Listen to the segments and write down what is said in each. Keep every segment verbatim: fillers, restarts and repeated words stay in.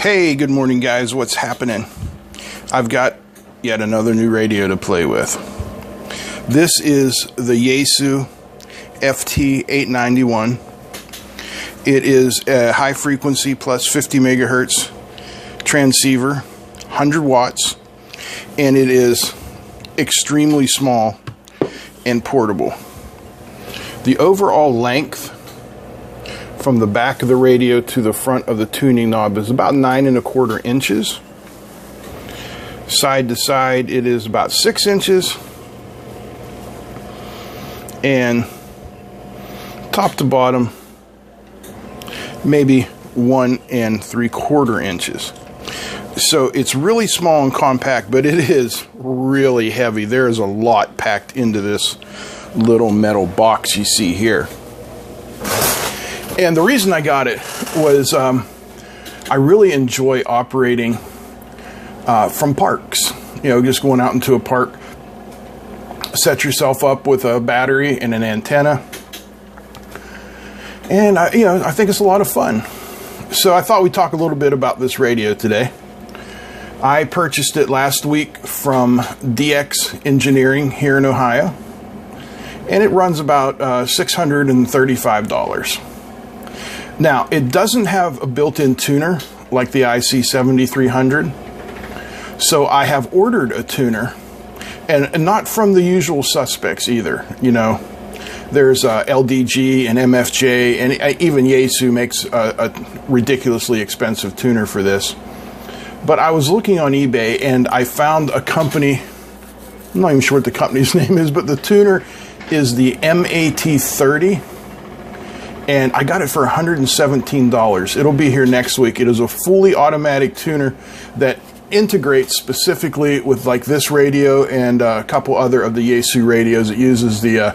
Hey, good morning guys, what's happening? I've got yet another new radio to play with. This is the Yaesu F T eight ninety-one. It is a high frequency plus fifty megahertz transceiver, one hundred watts, and it is extremely small and portable. The overall length from the back of the radio to the front of the tuning knob is about nine and a quarter inches. Side to side it is about six inches. And top to bottom maybe one and three quarter inches. So it's really small and compact, but it is really heavy. There is a lot packed into this little metal box you see here. And the reason I got it was um, I really enjoy operating uh, from parks. You know, just going out into a park, set yourself up with a battery and an antenna. And, I, you know, I think it's a lot of fun. So I thought we'd talk a little bit about this radio today. I purchased it last week from D X Engineering here in Ohio. And it runs about uh, six hundred thirty-five dollars. Now, it doesn't have a built-in tuner like the I C seventy-three hundred, so I have ordered a tuner, and, and not from the usual suspects either. You know, there's uh, L D G and M F J, and even Yaesu makes a, a ridiculously expensive tuner for this. But I was looking on eBay, and I found a company, I'm not even sure what the company's name is, but the tuner is the M A T thirty. And I got it for one hundred seventeen dollars. It'll be here next week. It is a fully automatic tuner that integrates specifically with like this radio and uh, a couple other of the Yaesu radios. It uses the uh,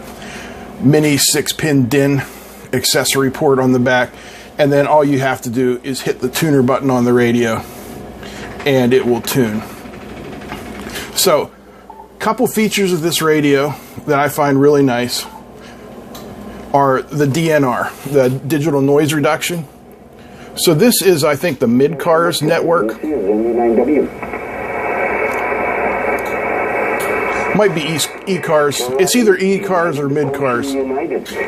mini six-pin D I N accessory port on the back. And then all you have to do is hit the tuner button on the radio and it will tune. So, a couple features of this radio that I find really nice are the D N R, the digital noise reduction. So this is, I think, the mid-cars network. Might be e-cars. It's either e-cars or mid-cars. Good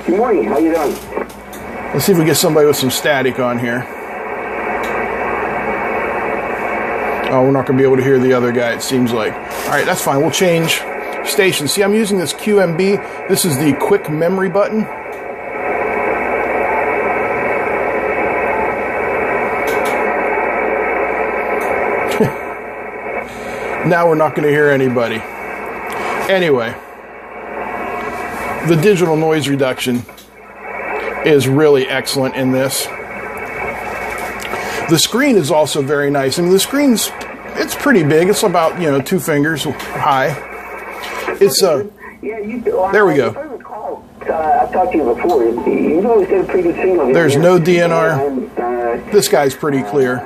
morning, how you doing? Let's see if we get somebody with some static on here. Oh, we're not going to be able to hear the other guy, it seems like. All right, that's fine. We'll change station. See, I'm using this Q M B. This is the quick memory button. Now we're not going to hear anybody. Anyway, the digital noise reduction is really excellent in this. The screen is also very nice. I mean, the screen's, it's pretty big. It's about, you know, two fingers high. It's a, uh, there we go. I've talked to you before. You've always got a pretty good signal. There's no D N R. This guy's pretty clear.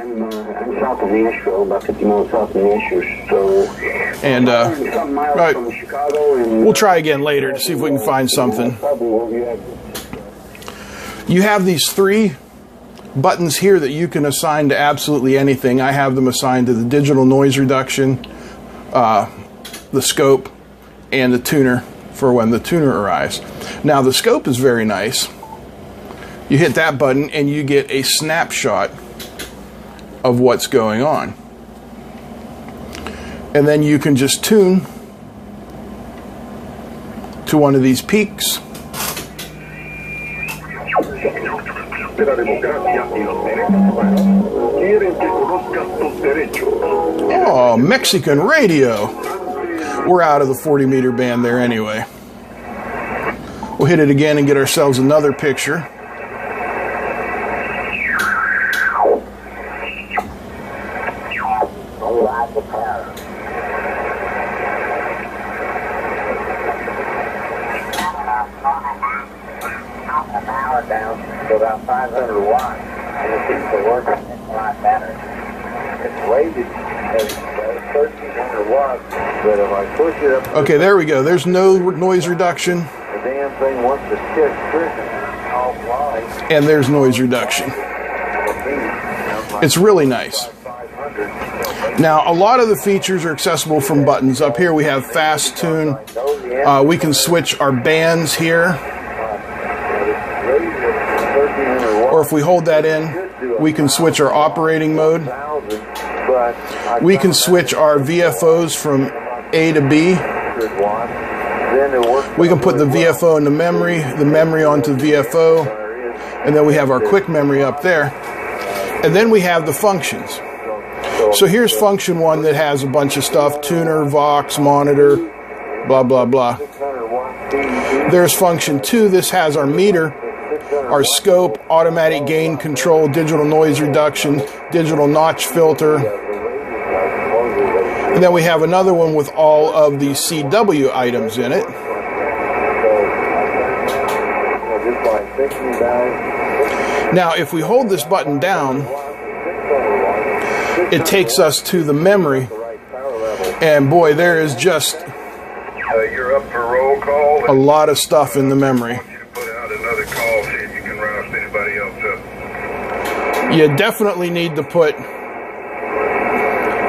South of Nashville, about fifty miles south of Nashville. So, and uh, right. From Chicago, and we'll try again later to see if we can find something. You have these three buttons here that you can assign to absolutely anything. I have them assigned to the digital noise reduction, uh, the scope, and the tuner for when the tuner arrives. Now, the scope is very nice. You hit that button and you get a snapshot of what's going on. And then you can just tune to one of these peaks. Oh, Mexican radio. We're out of the forty meter band there anyway. We'll hit it again and get ourselves another picture. Okay, there we go. There's no noise reduction. The damn thing wants to stick and there's noise reduction. It's really nice. Now, a lot of the features are accessible from buttons. Up here we have fast tune. Uh, we can switch our bands here. Or if we hold that in, we can switch our operating mode. We can switch our V F Os from A to B. We can put the V F O into memory, the memory onto V F O, and then we have our quick memory up there. And then we have the functions. So here's function one that has a bunch of stuff, tuner, Vox, monitor, blah, blah, blah. There's function two. This has our meter, our scope, automatic gain control, digital noise reduction, digital notch filter. And then we have another one with all of the C W items in it. Now, if we hold this button down, it takes us to the memory, and boy, there is just a lot of stuff in the memory. You definitely need to put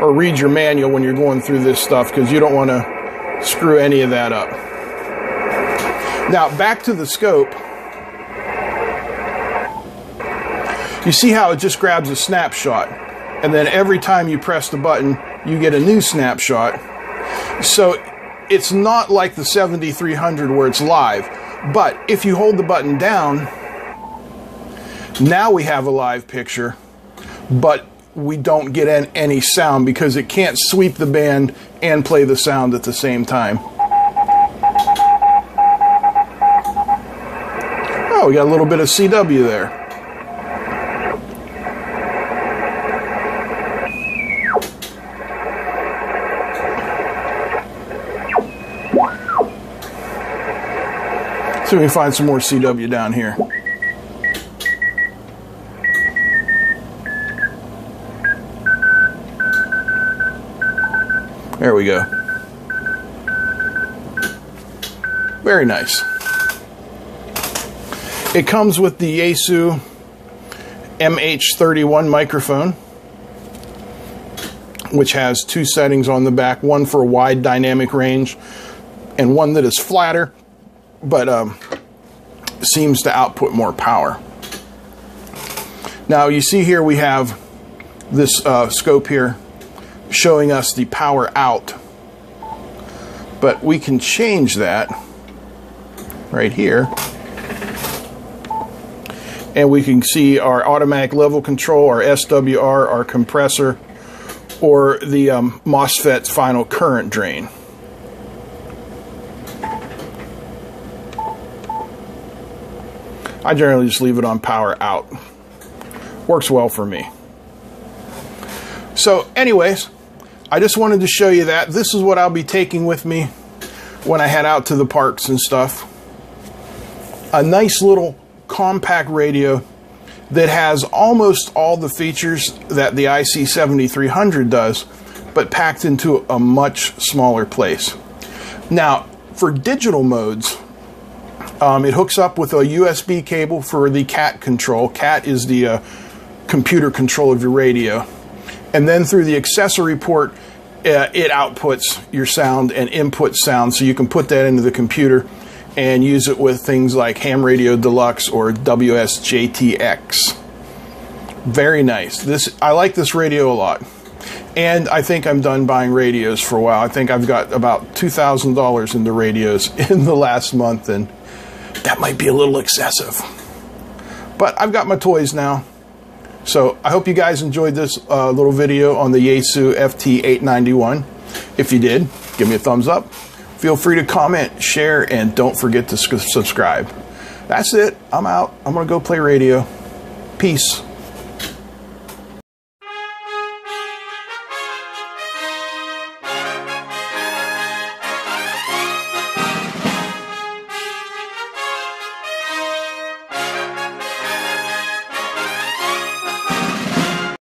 or read your manual when you're going through this stuff, because you don't want to screw any of that up. Now, back to the scope. You see how it just grabs a snapshot, and then every time you press the button, you get a new snapshot. So it's not like the seventy-three hundred where it's live, but if you hold the button down, now we have a live picture, but we don't get any sound because it can't sweep the band and play the sound at the same time. Oh, we got a little bit of C W there. So we can find some more C W down here. There we go. Very nice. It comes with the Yaesu M H thirty-one microphone, which has two settings on the back, one for a wide dynamic range and one that is flatter, but um, seems to output more power. Now you see here we have this uh, scope here showing us the power out, but we can change that right here, and we can see our automatic level control, our S W R, our compressor, or the um, MOSFET's final current drain. I generally just leave it on power out. Works well for me. So anyways, I just wanted to show you that. This is what I'll be taking with me when I head out to the parks and stuff. A nice little compact radio that has almost all the features that the I C seventy-three hundred does, but packed into a much smaller place. Now, for digital modes, Um, it hooks up with a U S B cable for the C A T control. C A T is the uh, computer control of your radio. And then through the accessory port, uh, it outputs your sound and inputs sound. So you can put that into the computer and use it with things like Ham Radio Deluxe or W S J T X. Very nice. This, I like this radio a lot. And I think I'm done buying radios for a while. I think I've got about two thousand dollars into radios in the last month, and that might be a little excessive, but I've got my toys now. So I hope you guys enjoyed this uh, little video on the Yaesu F T eight ninety-one. If you did, give me a thumbs up. Feel free to comment, share, and don't forget to subscribe. That's it. I'm out. I'm going to go play radio. Peace.